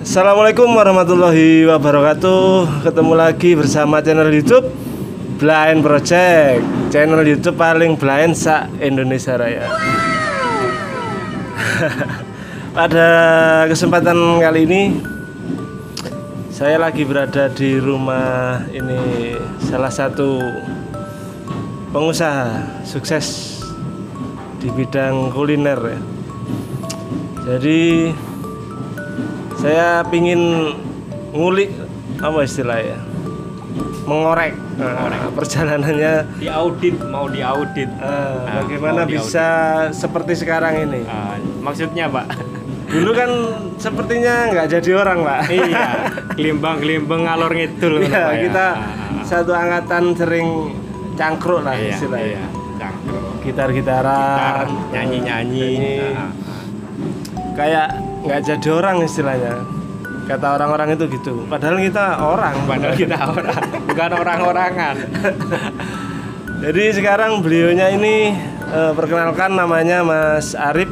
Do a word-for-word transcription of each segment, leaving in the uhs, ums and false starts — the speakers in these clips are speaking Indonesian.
Assalamualaikum warahmatullahi wabarakatuh. Ketemu lagi bersama channel YouTube Blaen Project, channel YouTube paling Blaen sa Indonesia Raya. Pada kesempatan kali ini saya lagi berada di rumah ini salah satu pengusaha sukses di bidang kuliner ya. Jadi saya pingin ngulik, apa istilahnya, mengorek, mengorek. Nah, perjalanannya diaudit, mau diaudit. Uh, nah, bagaimana mau bisa diaudit seperti sekarang ini? Uh, maksudnya Pak, dulu kan sepertinya nggak jadi orang Pak. Iya, gelimbang-gelimbang ngalor ngidul. Iya, kita uh, satu angkatan sering cangkruk lah iya, istilahnya. Iya, cangkruk. Gitar-gitaran, Gitar, nyanyi-nyanyi. Uh, uh, uh. Kayak nggak jadi orang istilahnya, kata orang-orang itu gitu. Padahal kita orang, padahal kita orang, bukan orang-orangan. Jadi sekarang beliaunya ini eh, perkenalkan namanya Mas Arief,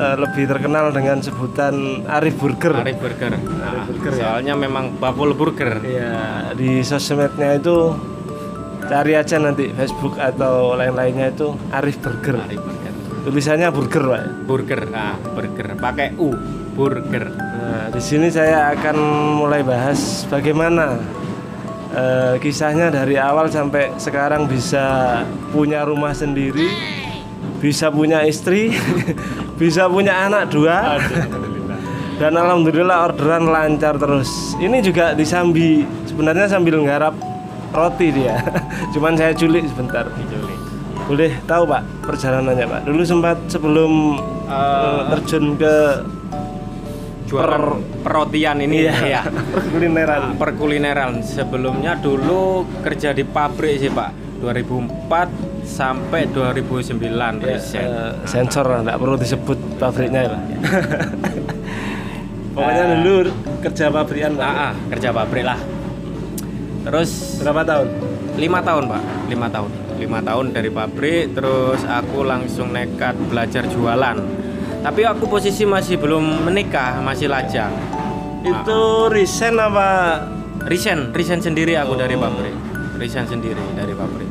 eh, lebih terkenal dengan sebutan Arief Burger. Arief Burger. Nah, Arief Burger soalnya ya, memang Bapul Burger. Iya, di sosmednya itu cari aja nanti Facebook atau lain-lainnya itu Arief Burger. Arief Burger. Tulisannya burger, Pak. Burger, ah, burger. Pakai U, burger. Nah, di sini saya akan mulai bahas bagaimana uh, kisahnya dari awal sampai sekarang bisa punya rumah sendiri, bisa punya istri, bisa punya anak dua. Dan alhamdulillah orderan lancar terus. Ini juga disambi, sebenarnya sambil nggarap roti dia. Cuman saya culik sebentar. Boleh tahu Pak perjalanannya Pak? Dulu sempat sebelum uh, terjun ke juara per, perotian ini iya, ya perkulineran. Perkulineran. Sebelumnya dulu kerja di pabrik sih Pak, dua ribu empat sampai dua ribu sembilan ya, riset. Uh, sensor lah, nggak perlu disebut pabriknya ya Pak. Pokoknya dulu uh, kerja pabrikan Pak. Uh, kerja pabrik lah. Terus berapa tahun? lima tahun Pak, lima tahun. lima tahun dari pabrik, terus aku langsung nekat belajar jualan. Tapi aku posisi masih belum menikah, masih lajang. Itu resign apa? Resign, resign sendiri aku oh. dari pabrik. Resign sendiri dari pabrik.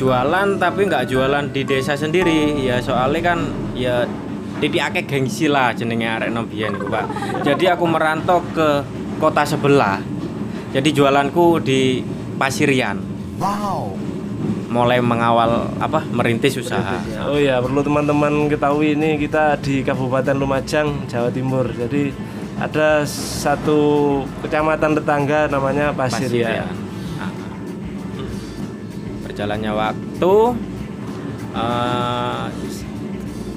Jualan tapi nggak jualan di desa sendiri, ya soalnya kan ya titik akeh gengsi lah jenenge arek nom biyen iku Pak. Jadi aku merantau ke kota sebelah. Jadi jualanku di Pasirian. Wow. Mulai mengawal apa merintis usaha. Oh ya, perlu teman-teman ketahui ini kita di Kabupaten Lumajang, Jawa Timur. Jadi ada satu kecamatan tetangga namanya Pasirian. Pasirian. Nah, berjalannya waktu uh,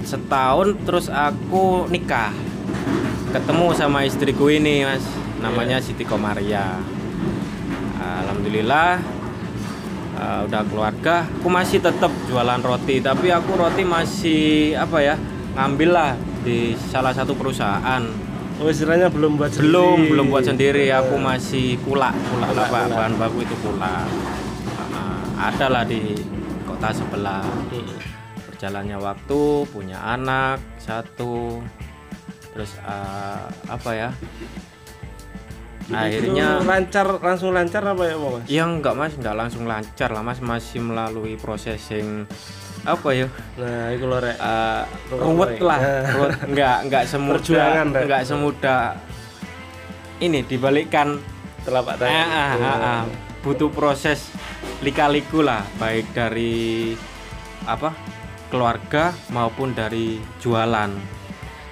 setahun terus aku nikah. Ketemu sama istriku ini, Mas. Namanya yeah. Siti Komaria. Alhamdulillah Uh, udah keluarga, aku masih tetap jualan roti, tapi aku roti masih apa ya, ngambil lah di salah satu perusahaan. Oh istilahnya belum buat sendiri. Belum, belum buat sendiri, aku masih kulak, kulak, kulak, kulak. Bahan baku itu kulak. Nah, ada lah di kota sebelah. Berjalannya waktu, punya anak satu, terus uh, apa ya? Akhirnya lancar, langsung lancar apa ya Mas? Iya enggak Mas, enggak langsung lancar lah Mas, masih melalui processing apa ya? Nah itu loh Rek, uh, ruwet lah, ruwet. Enggak, enggak semudah, enggak semudah ini dibalikkan telapak tangan. Ah, ah, ah, ah. Butuh proses lika-liku lah, baik dari apa keluarga maupun dari jualan.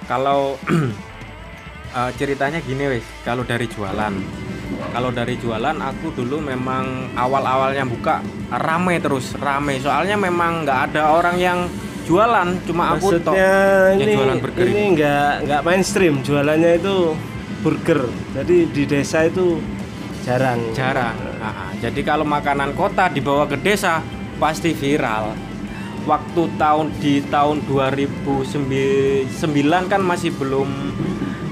Kalau Uh, ceritanya gini wes, kalau dari jualan kalau dari jualan aku dulu memang awal-awalnya buka rame terus rame soalnya memang nggak ada orang yang jualan, cuma aku toh yang jualan burger ini nggak nggak mainstream, jualannya itu burger, jadi di desa itu jarang jarang nah, jadi kalau makanan kota dibawa ke desa pasti viral. Waktu tahun di tahun dua ribu sembilan kan masih belum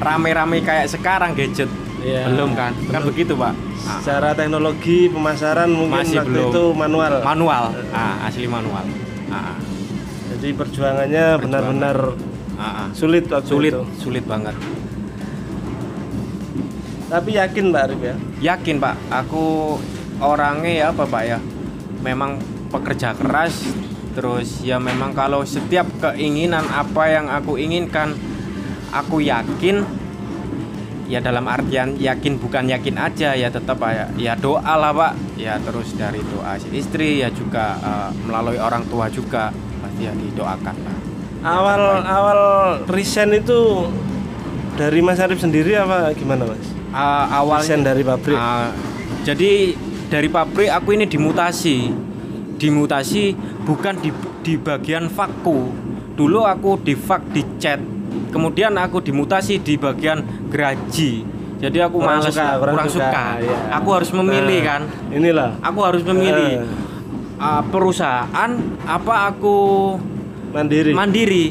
rame-rame kayak sekarang gadget ya, belum kan belum. Kan begitu Pak, secara teknologi pemasaran mungkin masih waktu belum. Itu manual manual ah, asli manual ah. Jadi perjuangannya benar-benar ah, ah. sulit waktu sulit itu. Sulit banget. Tapi yakin Pak Arief ya? Yakin Pak, aku orangnya ya apa Pak ya, memang pekerja keras. Terus ya memang kalau setiap keinginan apa yang aku inginkan, aku yakin. Ya dalam artian yakin bukan yakin aja ya, tetap ya, ya doa lah Pak. Ya terus dari doa istri ya juga uh, melalui orang tua juga pasti ya didoakan Pak. Awal ya, awal resign itu dari Mas Arief sendiri apa gimana Mas? Uh, awal resign dari pabrik. Uh, jadi dari pabrik aku ini dimutasi, dimutasi bukan di di bagian vaku. Dulu aku di vak di cat. Kemudian aku dimutasi di bagian geraji. Jadi aku kurang males, suka, kurang, kurang suka, suka. Ya. Aku harus memilih nah, kan. Inilah. Aku harus memilih uh. Uh, perusahaan apa aku mandiri. Mandiri.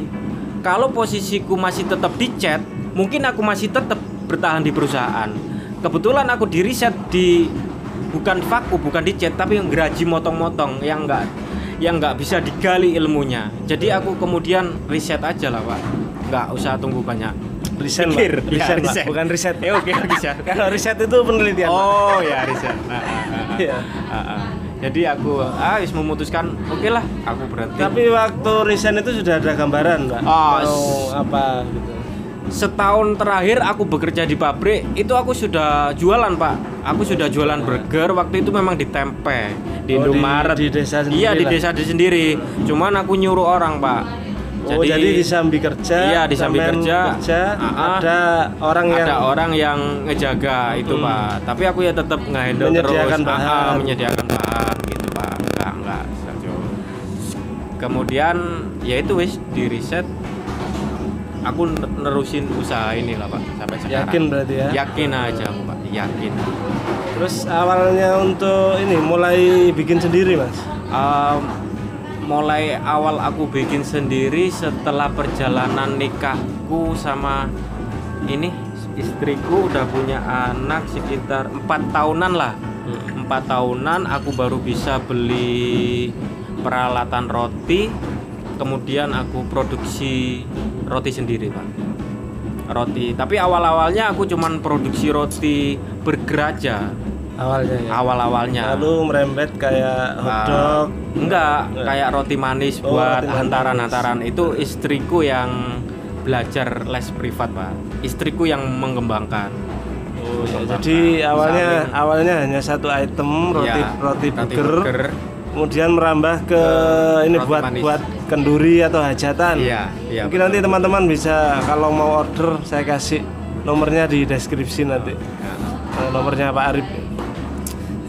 Kalau posisiku masih tetap di chat, mungkin aku masih tetap bertahan di perusahaan. Kebetulan aku di riset di bukan vakum, bukan di chat, tapi geraji motong-motong yang enggak yang enggak bisa digali ilmunya. Jadi aku kemudian riset aja lah, Pak. Nggak usah tunggu banyak riset, Pak. Riset, ya, riset. Pak. Bukan riset. Eh, oke, oke, riset. Kalau riset itu penelitian. Oh, ya riset. Nah, ya. Nah, nah. Jadi aku ah is memutuskan, oke okay lah, aku berhenti. Tapi waktu riset itu sudah ada gambaran, Pak. Oh, s- apa gitu. Setahun terakhir aku bekerja di pabrik, itu aku sudah jualan, Pak. Aku sudah jualan burger. Waktu itu memang di Tempe, di oh, Indomaret, di, di desa sendiri. Iya, di desa sendiri. Cuman aku nyuruh orang, Pak. Jadi, oh, jadi di sambi kerja, iya, di sambi kerja, kerja uh-uh, ada orang yang ada orang yang ngejaga itu hmm. Pak. Tapi aku ya tetap ngehandle terus, menyediakan bahan, uh-uh, menyediakan bahan gitu Pak. Enggak enggak. Kemudian ya itu wis di riset. Aku nerusin usaha ini lah Pak sampai sekarang. Yakin berarti ya? Yakin aja aku Pak, yakin. Terus awalnya untuk ini mulai bikin sendiri Mas. Um, Mulai awal aku bikin sendiri setelah perjalanan nikahku sama ini istriku, udah punya anak sekitar empat tahunan lah. Empat tahunan aku baru bisa beli peralatan roti. Kemudian aku produksi roti sendiri Pak. Roti, tapi awal-awalnya aku cuman produksi roti burger aja awalnya ya? Awal-awalnya lalu merembet kayak hotdog? Uh, enggak, enggak, kayak roti manis oh, buat roti hantaran-hantaran manis. Itu istriku yang belajar les privat Pak, istriku yang mengembangkan. Oh, ya, jadi awalnya Saling. awalnya hanya satu item roti ya, roti, roti burger, burger kemudian merambah ke, ke ini buat manis. buat kenduri atau hajatan ya, ya, mungkin betul. Nanti teman-teman bisa kalau mau order saya kasih nomornya di deskripsi nanti ya. Nomornya Pak Arief.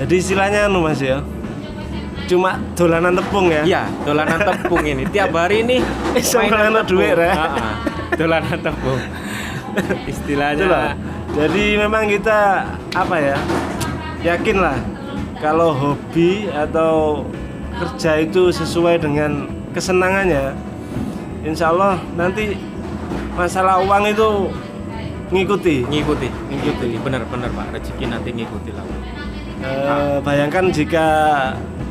Jadi istilahnya anu Mas ya. Cuma dolanan tepung ya. Iya, dolanan tepung ini. Tiap hari ini mainan duit ya. Heeh. Dolanan tepung. Istilahnya. Jadi memang kita apa ya? Yakinlah kalau hobi atau kerja itu sesuai dengan kesenangannya, insya Allah nanti masalah uang itu ngikuti. Ngikuti. Ngikuti. Benar-benar Pak, rezeki nanti ngikuti lah. Uh, bayangkan jika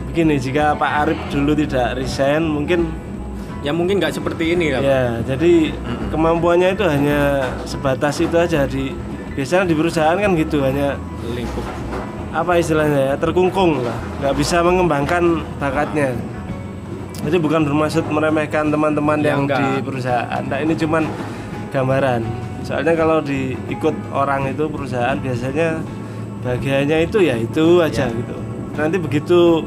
begini, jika Pak Arief dulu tidak resign mungkin ya mungkin nggak seperti ini kan? Ya jadi mm-hmm. kemampuannya itu hanya sebatas itu aja. Di biasanya di perusahaan kan gitu, hanya lingkup apa istilahnya ya, terkungkung lah, nggak bisa mengembangkan bakatnya. Jadi bukan bermaksud meremehkan teman-teman ya, yang enggak. Di perusahaan nah, ini cuman gambaran, soalnya kalau diikut orang itu perusahaan biasanya bagiannya itu ya itu aja ya. Gitu. Nanti begitu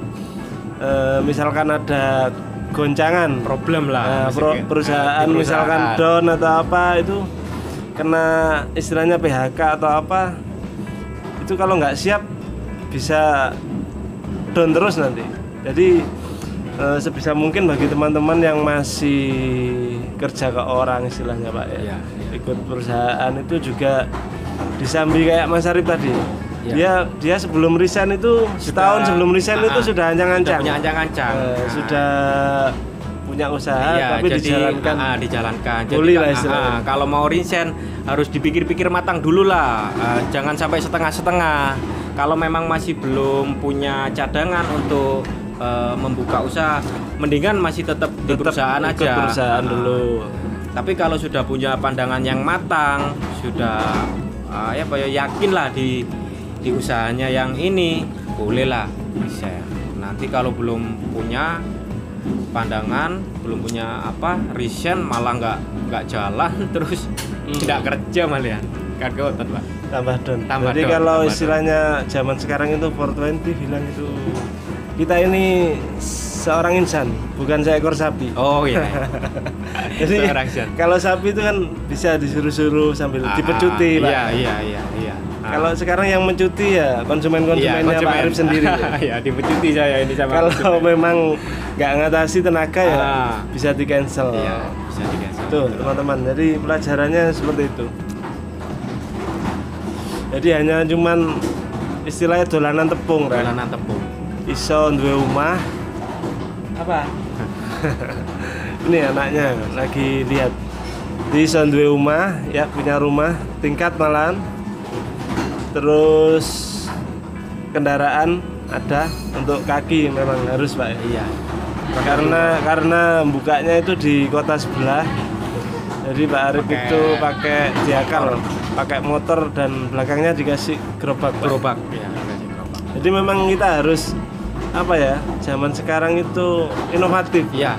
e, misalkan ada goncangan problem lah, e, pro, perusahaan, perusahaan misalkan down atau apa itu kena istilahnya P H K atau apa itu kalau nggak siap bisa down terus nanti. Jadi e, sebisa mungkin bagi teman-teman yang masih kerja ke orang istilahnya Pak ya, ya, ya. Ikut perusahaan itu juga disambi kayak Mas Arief tadi. Ya. Dia dia sebelum resign itu sudah, setahun sebelum resign uh, itu sudah ancang-ancang. Sudah punya ancang uh, nah. Sudah punya usaha iya, tapi jadi, dijalankan uh, dijalankan. Jadi kan, uh, kalau mau resign harus dipikir-pikir matang dulu lah. Uh, jangan sampai setengah-setengah. Kalau memang masih belum punya cadangan untuk uh, membuka usaha, mendingan masih tetap di perusahaan aja. Tetap perusahaan dulu. Uh, tapi kalau sudah punya pandangan yang matang, sudah uh, ya Pak yakin lah di di usahanya yang ini bolehlah share. Nanti kalau belum punya pandangan, belum punya apa reason, malah nggak nggak jalan terus nggak hmm. kerja malian kagak otot Pak. Tambah don. Tambah Jadi don, kalau tambah istilahnya don. Zaman sekarang itu four twenty bilang itu kita ini seorang insan, bukan seekor sapi. Oh iya. Jadi kalau sapi itu kan bisa disuruh-suruh sambil ah, dipecuti Pak. Iya iya iya iya. Ah. Kalau sekarang yang mencuti ya konsumen-konsumennya ya, konsumen. Pak Arief sendiri. Ya, dipecuti saya ini sama. Kalau memang nggak ngatasi tenaga ya ah. bisa di cancel. Iya, bisa di cancel. Tuh teman-teman, jadi pelajarannya seperti itu. Jadi hanya cuman istilahnya dolanan tepung, kan? Dolanan tepung. Iso duwe omah. Apa? Ini anaknya lagi lihat. Di iso duwe omah, ya punya rumah tingkat malahan. Terus kendaraan ada untuk kaki memang harus Pak. Iya. Karena karena bukanya itu di kota sebelah. Jadi Pak Arief pake itu pakai diakal, pakai motor dan belakangnya dikasih gerobak. Gerobak. Ya, dikasih gerobak. Jadi memang kita harus apa ya? Zaman sekarang itu inovatif. Iya.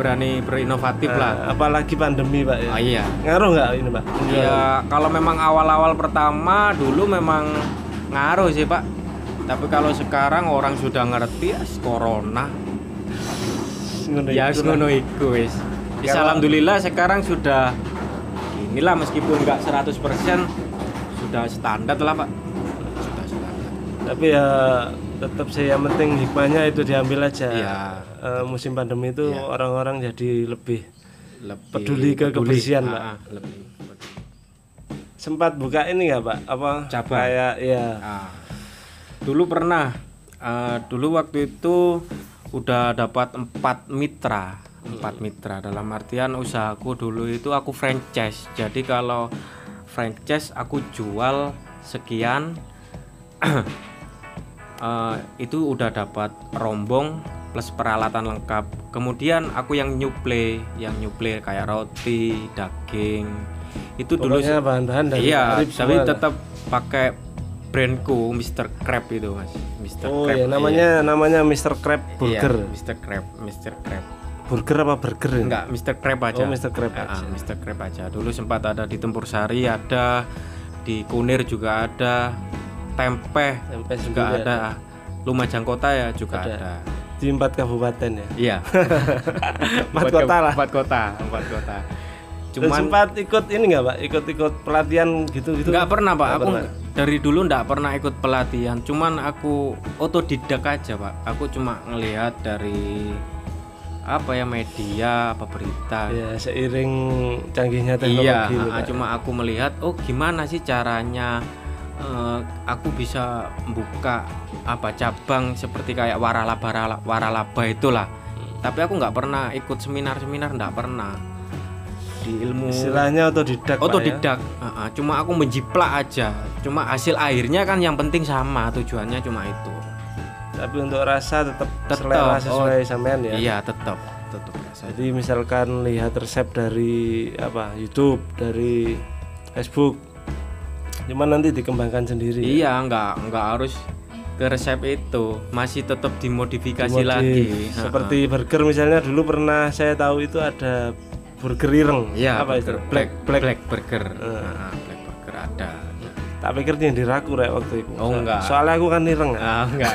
Berani berinovatif nah, lah. Apalagi pandemi Pak. Ya. Oh, iya. Ngaruh nggak ini Pak? Iya. Kalau memang awal-awal pertama dulu memang ngaruh sih Pak. Tapi kalau sekarang orang sudah ngerti ya, corona. Ya ngono iku wis. Ya, alhamdulillah sekarang sudah inilah meskipun nggak seratus persen sudah standar lah Pak. Sudah standar. Tapi ya tetap sih yang penting hikmahnya itu diambil aja. Ya. E, musim pandemi itu ya. Orang-orang jadi lebih, lebih peduli ke kebersihan Pak. Ah, lebih. Sempat buka ini nggak Pak? Apa? Cabang. Kayak ya. Ah. Dulu pernah. Uh, dulu waktu itu udah dapat empat mitra. Empat mitra dalam artian usahaku dulu itu aku franchise. Jadi kalau franchise aku jual sekian uh, itu udah dapat rombong plus peralatan lengkap. Kemudian aku yang nyuplai, yang nyuplai kayak roti, daging. Itu pokoknya dulu bahan-bahan dari iya, tapi tetap pakai brandku mister Crab itu Mas. mister Oh Crab, iya, namanya iya. namanya mister Crab Burger. Iya, mister Crab, mister Crab. Burger apa burger? Enggak, mister Crab aja. Oh, mister Crab aja. Uh, mister Crab aja. Dulu sempat ada di Tempursari, ada di Kunir juga ada, Tempe, Tempe juga ada, Lumajang kota ya juga ada. ada. Di empat kabupaten ya? Iya. empat kota lah. Empat kota, empat kota. Cuman dan sempat ikut ini nggak Pak? Ikut-ikut pelatihan gitu-gitu? Nggak pernah Pak. Nggak aku pernah. Dari dulu nggak pernah ikut pelatihan. Cuman aku otodidak aja Pak. Aku cuma ngelihat dari apa ya media apa berita ya seiring canggihnya teknologi iya cuma aku melihat oh gimana sih caranya uh, aku bisa membuka apa cabang seperti kayak waralaba waralaba itulah hmm. Tapi aku nggak pernah ikut seminar-seminar nggak pernah di ilmu istilahnya otodidak otodidak ya? uh, uh, cuma aku menjiplak aja cuma hasil akhirnya kan yang penting sama tujuannya cuma itu. Tapi untuk rasa tetap, tetap selera sesuai oh, sampean ya. Iya, tetap, tetap. Jadi misalkan lihat resep dari apa? YouTube, dari Facebook. Cuman nanti dikembangkan sendiri. Iya, ya? enggak enggak harus ke resep itu, masih tetap dimodifikasi Dimodif. lagi. Seperti uh-huh. burger misalnya dulu pernah saya tahu itu ada burger ireng. Iya, apa burger, itu? Black black, black burger. Uh. Nah, black burger ada. Tak pikir dia diraku rek waktu itu. Oh enggak. Soalnya aku kan ireng. Ah oh, enggak.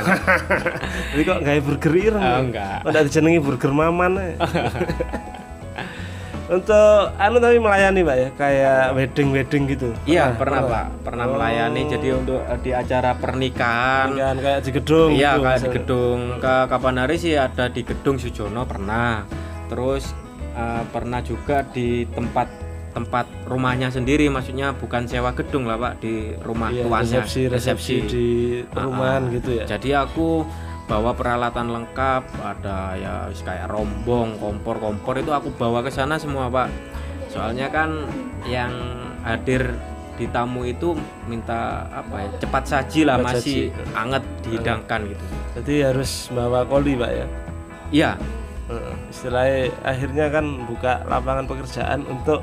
Jadi kok gawe burger ireng. Oh enggak. Kok ndak dijenengi burger maman ae. Untuk anu tapi melayani Pak ya, kayak wedding-wedding gitu. Iya, pernah, pernah Pak. Pernah oh. melayani jadi untuk di acara pernikahan. Pernikahan kayak di gedung. Iya, gitu, kayak misalnya. Di gedung. Ke kapan hari sih ada di gedung Sujono pernah. Terus uh, pernah juga di tempat tempat rumahnya sendiri, maksudnya bukan sewa gedung lah Pak, di rumah iya, tuannya resepsi, resepsi di perumahan uh-uh. gitu ya. Jadi aku bawa peralatan lengkap, ada ya kayak rombong, kompor-kompor itu aku bawa ke sana semua Pak. Soalnya kan yang hadir di tamu itu minta apa ya cepat saji lah, cepat masih saji. Anget dihidangkan anget. Gitu. Jadi harus bawa koli Pak ya? Iya. Uh, istilahnya akhirnya kan buka lapangan pekerjaan untuk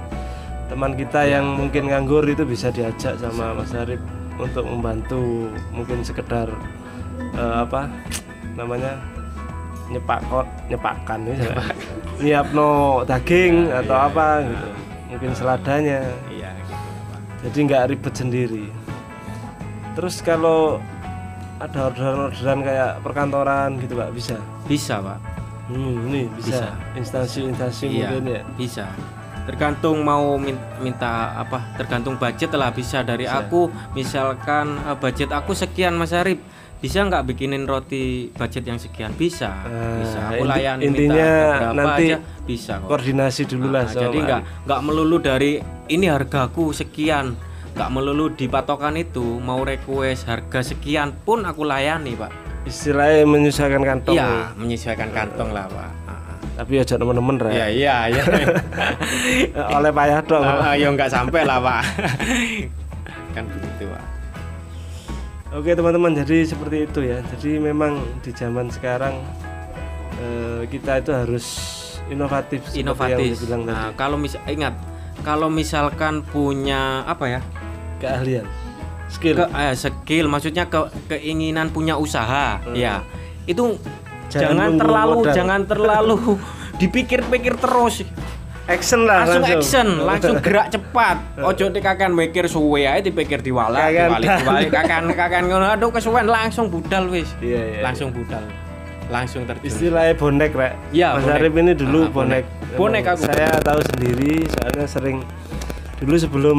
teman kita yang mungkin nganggur itu bisa diajak sama Mas Arief untuk membantu, mungkin sekedar uh, apa namanya nyepak nyepakan ya, nyiapno daging ya, atau ya, apa ya, gitu, mungkin seladanya. Iya gitu. Jadi nggak ribet sendiri. Terus kalau ada orderan-orderan kayak perkantoran gitu Pak, bisa? Bisa Pak. Hmm, ini bisa. Instansi-instansi iya, mungkin ya. Bisa. Tergantung mau minta apa, tergantung budget lah, bisa dari bisa. Aku misalkan budget aku sekian Mas Arief, bisa nggak bikinin roti budget yang sekian? Bisa, nah, bisa. Aku layani inti, minta berapa nanti aja bisa kok. Koordinasi dulu lah. Nah, jadi nggak nggak melulu dari ini hargaku sekian, nggak melulu di patokan itu. Mau request harga sekian pun aku layani Pak. Istilahnya menyesuaikan kantong. Iya, menyesuaikan kantong lah Pak. Tapi aja teman-teman ya, iya iya oleh payah dong uh, ya nggak sampai lah Pak kan begitu Pak. Oke teman-teman, jadi seperti itu ya. Jadi memang di zaman sekarang eh, kita itu harus inovatif inovatif yang nah, tadi. Kalau mis ingat kalau misalkan punya apa ya keahlian skill ke, eh, skill maksudnya ke keinginan punya usaha hmm. ya itu Jangan, jangan terlalu, modal. jangan terlalu dipikir-pikir terus. Action lah, langsung, langsung action, langsung gerak cepat. Ojo nek kakan mikir suwe ae dipikir diwala, diwali-wali kakan kakan ngono. Aduh kesuwen langsung budal wis. Yeah, yeah, langsung yeah. budal. Langsung terjun. Istilahnya bonek, Rek. Ya, Mas Arief ini dulu ah, bonek. Bonek, bonek aku. Saya tahu sendiri, soalnya sering dulu sebelum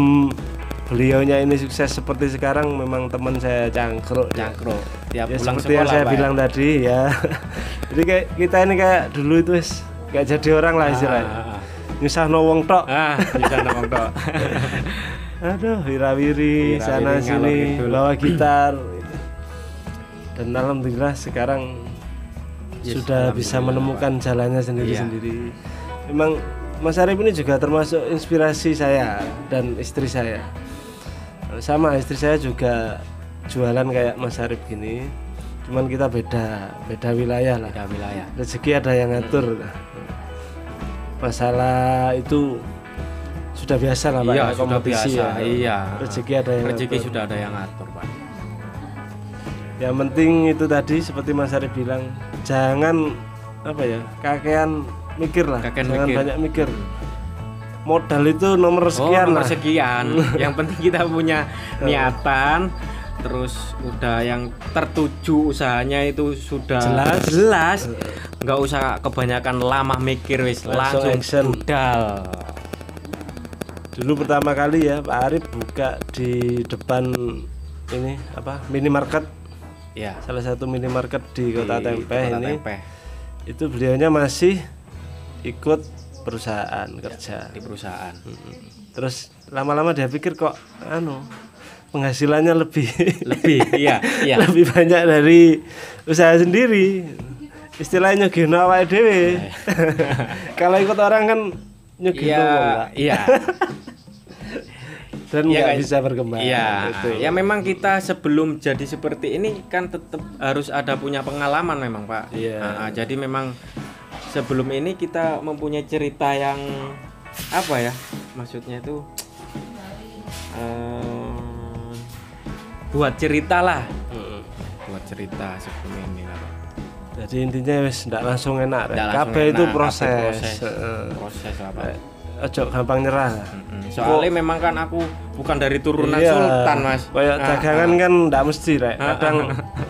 beliaunya ini sukses seperti sekarang, memang teman saya cangkruk cangkruk ya, ya pulang seperti yang saya Pak bilang ya. tadi ya jadi kayak kita ini kayak dulu itu nggak jadi orang lah istilahnya ah. nyusah nowong tok ah, nyusah nowong tok aduh wirawiri wira sana sini bawa gitar dan alhamdulillah sekarang yes, sudah bisa menemukan Pak. jalannya sendiri-sendiri. yeah. Memang Mas Arief ini juga termasuk inspirasi saya dan istri saya. Sama istri saya juga jualan kayak Mas Arief gini, cuman kita beda beda wilayah lah. Beda wilayah. Rezeki ada yang ngatur. Hmm. Masalah itu sudah biasa lah Pak. Iya, ya, kompetisi sudah biasa. Ya. Iya. Rezeki ada yang Rezeki ngatur. sudah ada yang ngatur Pak. Yang penting itu tadi seperti Mas Arief bilang, jangan apa ya kakean mikir lah. Kakean jangan mikir. banyak mikir. Modal itu nomor sekian, oh, nomor sekian. Yang penting kita punya niatan, terus udah yang tertuju usahanya itu sudah jelas, jelas. Nggak usah kebanyakan lama mikir wis, langsung, langsung budal. Dulu pertama kali ya Pak Arief buka di depan ini apa minimarket, ya salah satu minimarket di Kota Tempe di Kota ini. Tempe. Itu beliaunya masih ikut perusahaan ya, kerja di perusahaan. Mm-hmm. Terus lama-lama dia pikir kok anu penghasilannya lebih lebih iya, iya. lebih banyak dari usaha sendiri. Istilahnya nyugihno awake dhewe. Kalau ikut orang kan nyugihno ya, iya. Dan nggak ya, bisa berkembang. Iya. Gitu. Ya memang kita sebelum jadi seperti ini kan tetap harus ada punya pengalaman memang Pak. Iya. Nah, jadi memang sebelum ini kita mempunyai cerita yang apa ya maksudnya itu uh, buat cerita lah uh, buat cerita sebelum ini lah Pak. Jadi intinya wis ndak langsung enak kabeh itu proses proses, uh, proses lah Pak. Ojo gampang nyerah. Mm-hmm. Soalnya oh. memang kan aku bukan dari turunan iya, sultan Mas. Kayak nah, dagangan nah. kan ndak mesti Rek. Kadang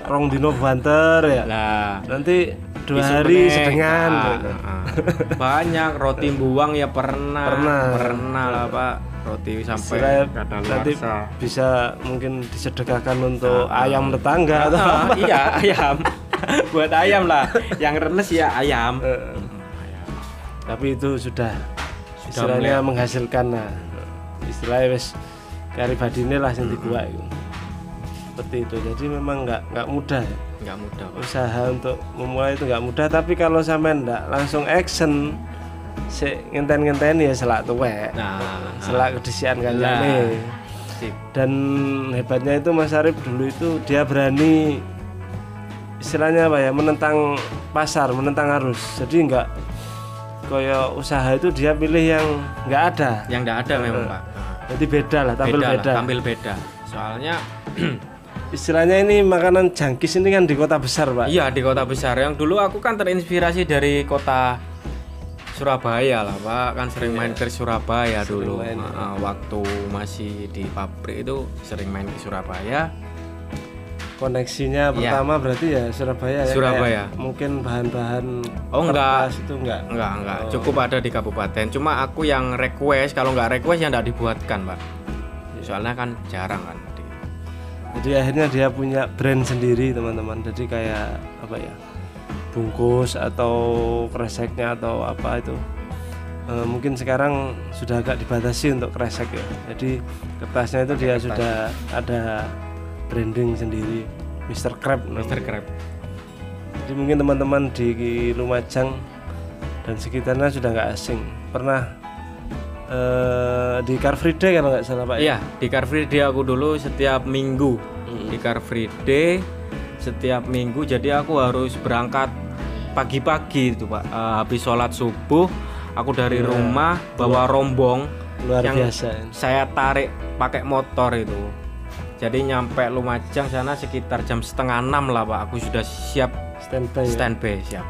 rong dino banter ya. Nah, nanti dua Isu hari penek, sedengan. Nah, nah, nah. Banyak roti buang ya pernah. Pernah, pernah lah Pak. Roti sampai nanti bisa mungkin disedekahkan untuk nah, ayam tetangga nah, atau nah, apa. Iya, ayam. Buat ayam lah. Yang renes ya ayam. Uh, ayam. Tapi itu sudah istilahnya menghasilkan nah istilahnya wes karibadine lah yang dibuat itu seperti itu. Jadi memang nggak nggak mudah ya nggak mudah Pak. Usaha untuk memulai itu nggak mudah, tapi kalau sampean ndak langsung action se ngenten-ngenteni ya selak tuwek nah selak kedisian kancane. Dan hebatnya itu Mas Arief dulu itu dia berani istilahnya apa ya menentang pasar, menentang arus. Jadi nggak koyo usaha itu dia pilih yang nggak ada. Yang nggak ada memang, Pak. Jadi beda lah, tampil beda. beda. Lah, tampil beda. Soalnya istilahnya ini makanan jangkis ini kan di kota besar, Pak. Iya, di kota besar. Yang dulu aku kan terinspirasi dari kota Surabaya lah, Pak. Kan sering main ke Surabaya sering dulu. Main. Waktu masih di pabrik itu sering main ke Surabaya. Koneksinya pertama ya. Berarti ya Surabaya ya. Surabaya. Mungkin bahan-bahan oh enggak itu enggak. Enggak, enggak. Oh. Cukup ada di kabupaten. Cuma aku yang request, kalau enggak request ya enggak dibuatkan, Pak. Soalnya kan jarang kan. Jadi akhirnya dia punya brand sendiri, teman-teman. Jadi kayak apa ya? Bungkus atau kreseknya atau apa itu. E, mungkin sekarang sudah agak dibatasi untuk kresek ya. Jadi kertasnya itu dia kertas. Sudah ada branding sendiri, mister Crab. mister Crab. Jadi mungkin teman-teman di Lumajang dan sekitarnya sudah nggak asing. Pernah uh, di Car Free Day kalau nggak salah, Pak? Iya, di Car Free Day aku dulu setiap minggu hmm. di Car Free Day setiap minggu. Jadi aku harus berangkat pagi-pagi itu, Pak. Uh, habis sholat subuh, aku dari ya. rumah bawa luar, rombong luar yang biasa. Saya tarik pakai motor itu. Jadi nyampe Lumajang sana sekitar jam setengah enam lah, Pak. Aku sudah siap standby, standby ya? siap.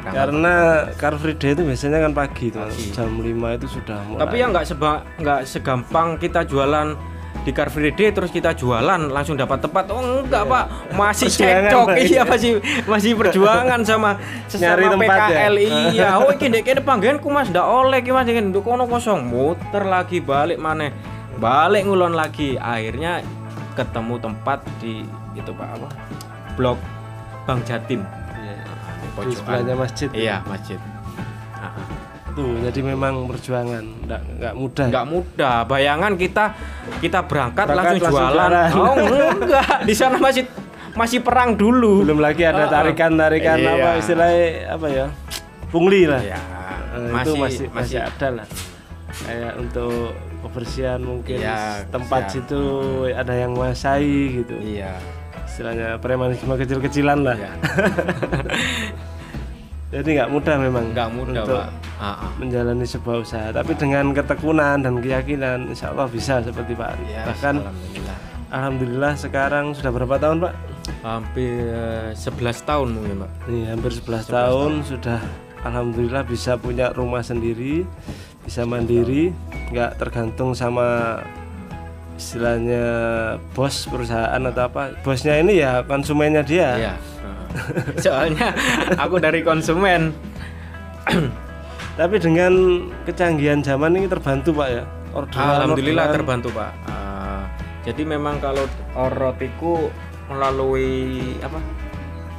Berangkat. Karena Car Free Day itu biasanya kan pagi, tuh jam lima itu sudah mulai. Tapi ya nggak seba nggak segampang kita jualan di Car Free Day terus kita jualan langsung dapat tempat. Oh enggak, Pak, masih cekcok, iya masih masih perjuangan sama sesama P K L ya? Iya. Oh ini kayaknya panggilanku Mas, ndak oleh iki Mas, nduk kono kosong, muter lagi balik maneh, balik ngulon lagi, akhirnya ketemu tempat di itu, Pak, apa blok Bank Jatim ya, di sebelahnya masjid. Iya, masjid. Nah, tuh jadi memang perjuangan, nggak nggak mudah. Nggak mudah. Bayangan kita kita berangkat, berangkat langsung, langsung jualan. jualan. Oh enggak, di sana masih masih perang dulu. Belum lagi ada tarikan-tarikan uh, uh, apa iya. istilahnya apa ya? Pungli lah. Iya, uh, masih, itu masih masih ada lah. Kayak untuk kebersihan mungkin ya, tempat siap. situ hmm. ada yang menguasai gitu. Iya. Istilahnya premanisme kecil-kecilan lah. Ya. Jadi nggak mudah memang. Nggak mudah, untuk Pak. Uh-huh. menjalani sebuah usaha. Tapi uh-huh. dengan ketekunan dan keyakinan, insya Allah bisa seperti Pak Arief. Ya, bahkan alhamdulillah. alhamdulillah sekarang sudah berapa tahun, Pak? Hampir sebelas tahun mungkin, Pak. Iya, hampir sebelas, sebelas tahun, tahun sudah. Alhamdulillah bisa punya rumah sendiri, bisa mandiri, nggak tergantung sama istilahnya bos perusahaan atau apa. Bosnya ini ya konsumennya dia. Iya. Soalnya aku dari konsumen. Tapi dengan kecanggihan zaman ini terbantu, Pak ya. Orderan, alhamdulillah orderan. terbantu, Pak. Uh, jadi memang kalau orotiku melalui apa?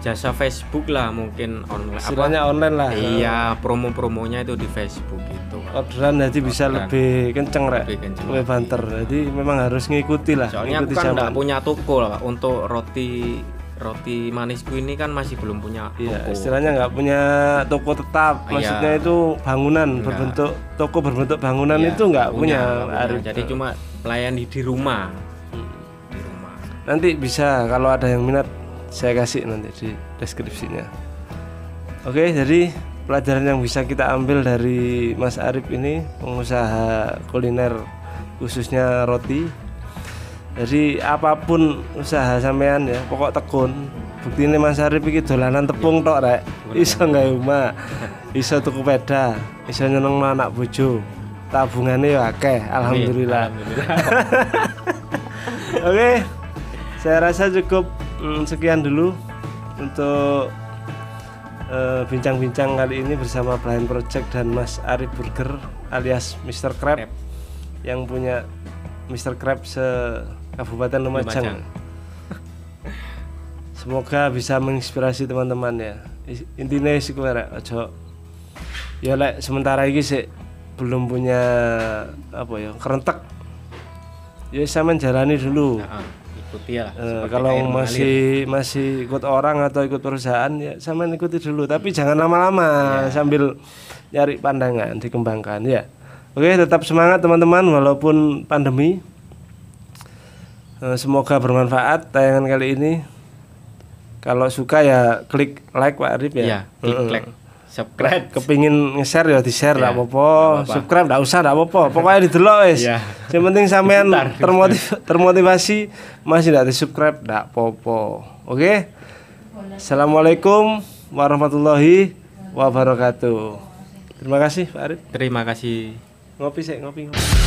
Jasa Facebook lah, mungkin online. Istilahnya online lah. Iya, promo-promonya itu di Facebook itu. Orderan jadi bisa orderan. lebih kenceng, Rek. Lebih, kenceng lebih banter. Iya. Jadi memang harus ngikuti lah. Soalnya ngikuti aku kan enggak punya toko lah, Pak. Untuk roti roti manisku ini kan masih belum punya toko. Iya, istilahnya nggak punya toko tetap. Maksudnya iya. itu bangunan enggak. berbentuk toko berbentuk bangunan iya, itu nggak punya. punya. Jadi cuma melayani di rumah. Di rumah. Nanti bisa kalau ada yang minat saya kasih nanti di deskripsinya. Oke, jadi pelajaran yang bisa kita ambil dari Mas Arief ini, pengusaha kuliner khususnya roti. Jadi apapun usaha sampean ya, pokok tekun. Buktine Mas Arief iki dolanan tepung tok, Rek. Iso gawe omah, iso tuku peda, iso nyenengno anak bojo. Tabungane yo akeh, alhamdulillah. Oke. Saya rasa cukup sekian dulu untuk uh, bincang-bincang kali ini bersama Blaen Project dan Mas Arief Burger alias mister Crab, Crab. yang punya mister Crab se-Kabupaten Lumajang. Lumajang. Semoga bisa menginspirasi teman-teman ya. Intinya sih kemarin aja. Ya lek sementara ini sih belum punya apa ya kerentek. Ya sama jalani dulu. Nah, Lah, uh, kalau masih mengalir. masih ikut orang atau ikut perusahaan ya sama ikuti dulu, tapi hmm. jangan lama-lama ya. Sambil nyari pandangan dikembangkan ya. Oke, tetap semangat teman-teman walaupun pandemi. Uh, semoga bermanfaat tayangan kali ini. Kalau suka ya klik like Pak Arief ya. ya klik like. subscribe. Kepingin nge-share ya di-share enggak yeah, apa-apa. Subscribe enggak usah enggak apa-apa. Pokoknya didelok wis. Yeah. Yang penting sampean termotiv termotivasi masih enggak di-subscribe enggak apa-apa. Oke. Okay? Assalamualaikum warahmatullahi wabarakatuh. Terima kasih Pak Arief. Terima kasih. Ngopi sik, ngopi. ngopi.